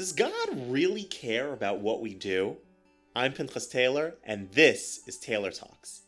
Does God really care about what we do? I'm Pinchas Taylor, and this is Taylor Talks.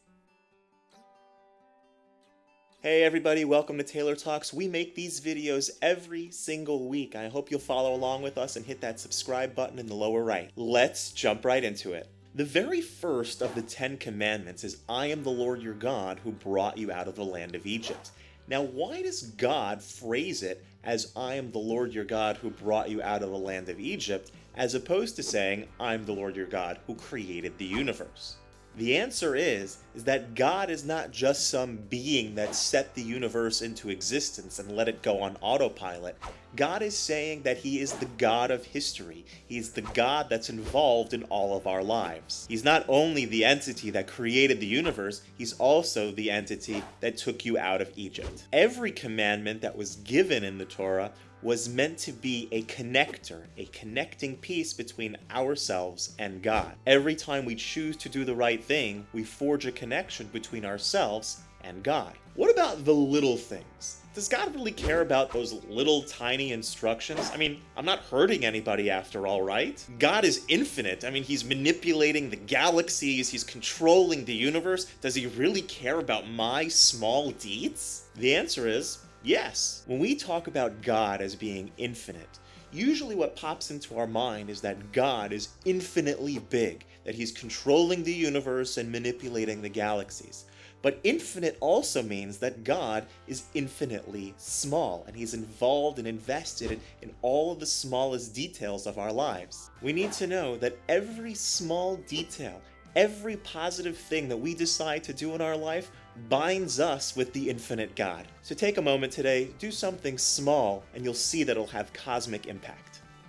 Hey everybody, welcome to Taylor Talks. We make these videos every single week. I hope you'll follow along with us and hit that subscribe button in the lower right. Let's jump right into it. The very first of the Ten Commandments is, I am the Lord your God who brought you out of the land of Egypt. Now, why does God phrase it as, I am the Lord your God who brought you out of the land of Egypt, as opposed to saying, I'm the Lord your God who created the universe? The answer is that God is not just some being that set the universe into existence and let it go on autopilot. God is saying that he is the God of history. He is the God that's involved in all of our lives. He's not only the entity that created the universe, he's also the entity that took you out of Egypt. Every commandment that was given in the Torah was meant to be a connector, a connecting piece between ourselves and God. Every time we choose to do the right thing, we forge a connection between ourselves and God. What about the little things? Does God really care about those little tiny instructions? I mean, I'm not hurting anybody after all, right? God is infinite. I mean, he's manipulating the galaxies, he's controlling the universe. Does he really care about my small deeds? The answer is, yes. When we talk about God as being infinite, usually what pops into our mind is that God is infinitely big, that he's controlling the universe and manipulating the galaxies. But infinite also means that God is infinitely small, and he's involved and invested in all of the smallest details of our lives. We need to know that every small detail, every positive thing that we decide to do in our life binds us with the infinite God. So take a moment today, do something small, and you'll see that it'll have cosmic impact.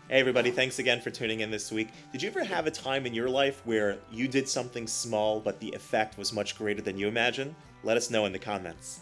Hey everybody, thanks again for tuning in this week. Did you ever have a time in your life where you did something small, but the effect was much greater than you imagined? Let us know in the comments.